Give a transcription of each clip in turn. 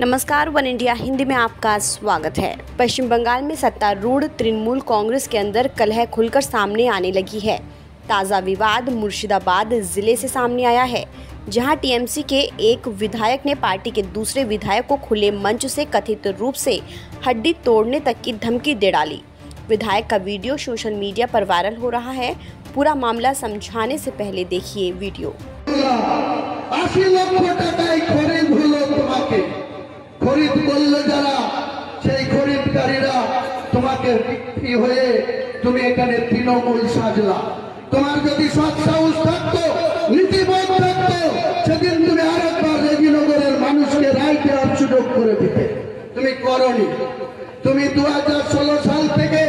नमस्कार, one India Hindi में आपका स्वागत है। पश्चिम बंगाल में सत्तारूढ़ तृणमूल कांग्रेस के अंदर कलह खुलकर सामने आने लगी है। ताज़ा विवाद मुर्शिदाबाद जिले से सामने आया है, जहां टीएमसी के एक विधायक ने पार्टी के दूसरे विधायक को खुले मंच से कथित रूप से हड्डी तोड़ने तक की धमकी दे डाली। विधायक का वीडियो सोशल मीडिया पर वायरल हो रहा है। पूरा मामला समझाने से पहले देखिए वीडियो। खरीद करलो जरा সেই খরিদকারীরা তোমাকে বিক্রি হয়ে তুমি এখানে তৃণমূল সাজলা। তোমার যদি সৎসাহস থাকতো, নীতিবোধ থাকতো, সেদিন তুমি আরেকবার রেজিনগরের মানুষকে রায় দেওয়ার সুযোগ করে দিতে, তুমি করনি। তুমি 2016 সাল থেকে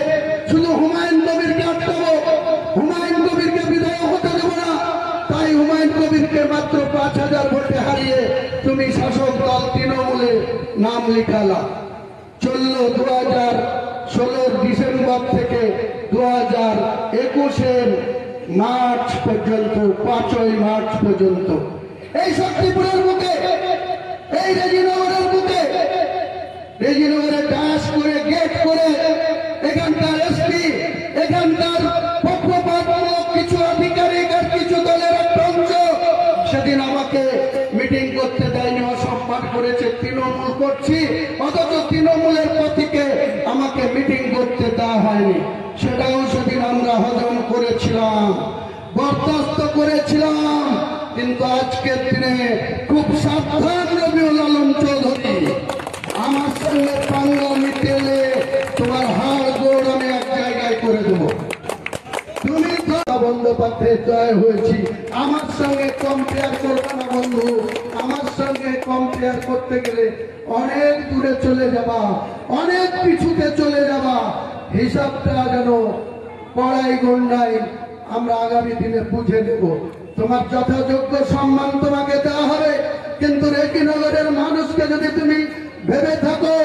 শুধু হুমায়ুন কবীরকে আটকাবো, হুমায়ুন কবীরকে বিদায় হতে দেব না, তাই হুমায়ুন কবীরকে মাত্র 5000 ভোটে হারিয়ে তুমি শাসক দল তৃণমূলে नाम लिखाला। चलो 2016 डिसेम्बर থেকে 2021 मार्च पर्यंत 5 मार्च पर्यंत এই শক্তিপুরের বুকে এই রেজিনগরের বুকে রেজিনগরে কাজ করে গেট করে এখানকার এসপি এখানকার পক্ষপাতমূলক কিছু अधिकारी আর কিছু দলের একটা অংশ সেদিন আমাকে মিটিং করতে দেয়নি। तृणमूल रबीउल आलम चौधरी पंगा मिटे तुम्हार हार गोड़ में एक जगह बंदोपाध्याय जय हो संगे कम्पेयर करना बंधु कम्पेयर करते गले अनेक दूरे चले जावा, अनेक पिछुते चले जावा। हिसाबटा जानो पढ़ाई गण्डाई आमरा आगामी दिने बुझे देव। तुम्हार यथायोग्य सम्मान तुम्हें देवा होबे, किन्तु रेजिनगरेर मानुषके यदि तुमी भेबे थाको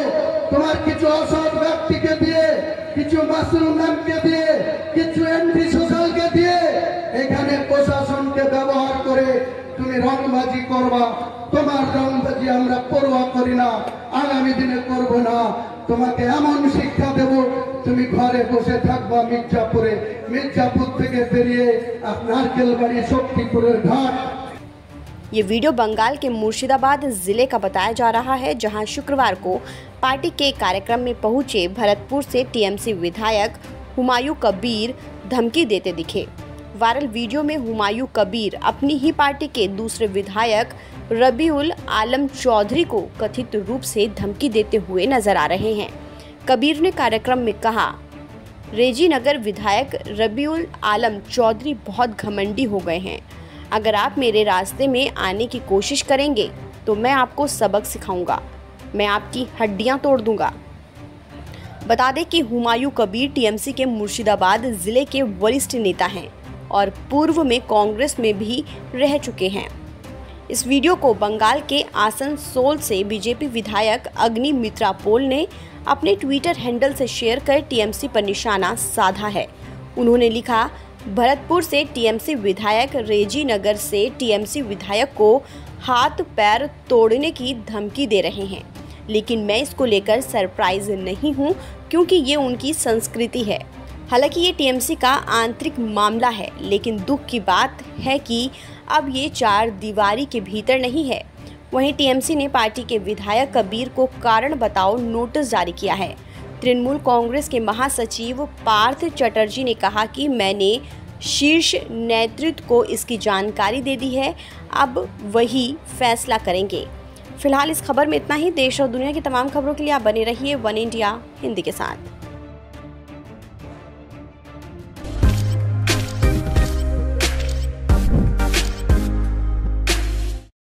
तुम्हार किछु असत् व्यक्तिके दिए, किछु मासुमदानके दिए, किछु एंटी सोशलके दिए एखाने प्रशासनके व्यवहार करे तुमी रंगबाजी करबा। তোমার রংবাজি আমরা পরোয়া করি না, আগামী দিনে করব না। তোমাকে এমন শিক্ষা দেব তুমি ঘরে বসে থাকবা। মির্জাপুরে মির্জাপুর থেকে বেরিয়ে আপনার কেলবাড়ি শক্তিপুরের ঘাট। ये वीडियो बंगाल के मुर्शिदाबाद ज़िले का बताया जा रहा है, जहां शुक्रवार को पार्टी के कार्यक्रम में पहुंचे भरतपुर से टीएमसी विधायक हुमायूं कबीर धमकी देते दिखे। वायरल वीडियो में हुमायूं कबीर अपनी ही पार्टी के दूसरे विधायक रबीउल आलम चौधरी को कथित रूप से धमकी देते हुए नजर आ रहे हैं। कबीर ने कार्यक्रम में कहा, रेजिनगर विधायक रबीउल आलम चौधरी बहुत घमंडी हो गए हैं। अगर आप मेरे रास्ते में आने की कोशिश करेंगे तो मैं आपको सबक सिखाऊंगा, मैं आपकी हड्डियाँ तोड़ दूंगा। बता दें कि हुमायूं कबीर टीएमसी के मुर्शिदाबाद ज़िले के वरिष्ठ नेता हैं और पूर्व में कांग्रेस में भी रह चुके हैं। इस वीडियो को बंगाल के आसनसोल से बीजेपी विधायक अग्नि मित्रा ने अपने ट्विटर हैंडल से शेयर कर टीएमसी पर निशाना साधा है। उन्होंने लिखा, भरतपुर से टीएमसी विधायक रेजिनगर से टीएमसी विधायक को हाथ पैर तोड़ने की धमकी दे रहे हैं, लेकिन मैं इसको लेकर सरप्राइज नहीं हूँ क्योंकि ये उनकी संस्कृति है। हालांकि ये टीएमसी का आंतरिक मामला है, लेकिन दुख की बात है कि अब ये चार दीवारी के भीतर नहीं है। वहीं टीएमसी ने पार्टी के विधायक कबीर को कारण बताओ नोटिस जारी किया है। तृणमूल कांग्रेस के महासचिव पार्थ चटर्जी ने कहा कि मैंने शीर्ष नेतृत्व को इसकी जानकारी दे दी है, अब वही फैसला करेंगे। फिलहाल इस खबर में इतना ही। देश और दुनिया की तमाम खबरों के लिए आप बने रहिए वन इंडिया हिंदी के साथ।